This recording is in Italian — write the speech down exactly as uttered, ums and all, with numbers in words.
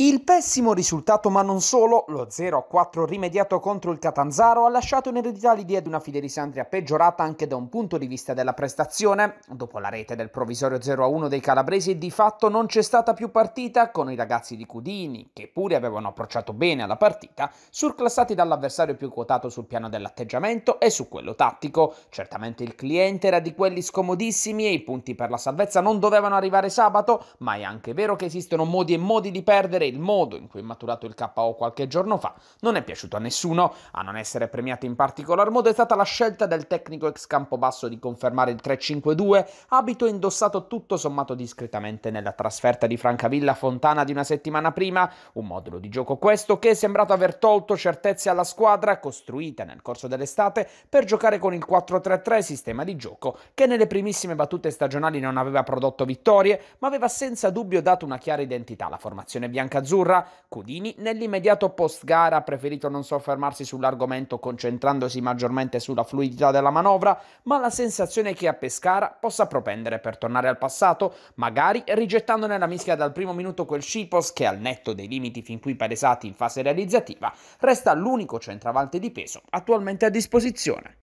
Il pessimo risultato, ma non solo, lo zero a quattro rimediato contro il Catanzaro ha lasciato in eredità l'idea di una Fidelis Andria peggiorata anche da un punto di vista della prestazione. Dopo la rete del provvisorio zero a uno dei calabresi di fatto non c'è stata più partita, con i ragazzi di Cudini, che pure avevano approcciato bene alla partita, surclassati dall'avversario più quotato sul piano dell'atteggiamento e su quello tattico. Certamente il cliente era di quelli scomodissimi e i punti per la salvezza non dovevano arrivare sabato, ma è anche vero che esistono modi e modi di perdere. Il modo in cui è maturato il K O qualche giorno fa non è piaciuto a nessuno. A non essere premiato in particolar modo è stata la scelta del tecnico ex Campobasso di confermare il tre cinque due, abito indossato tutto sommato discretamente nella trasferta di Francavilla-Fontana di una settimana prima. Un modulo di gioco questo che è sembrato aver tolto certezze alla squadra costruita nel corso dell'estate per giocare con il quattro tre tre, sistema di gioco che nelle primissime battute stagionali non aveva prodotto vittorie, ma aveva senza dubbio dato una chiara identità alla formazione bianca azzurra. Cudini nell'immediato post gara ha preferito non soffermarsi sull'argomento, concentrandosi maggiormente sulla fluidità della manovra, ma la sensazione è che a Pescara possa propendere per tornare al passato, magari rigettando nella mischia dal primo minuto quel Cipos che, al netto dei limiti fin qui palesati in fase realizzativa, resta l'unico centravanti di peso attualmente a disposizione.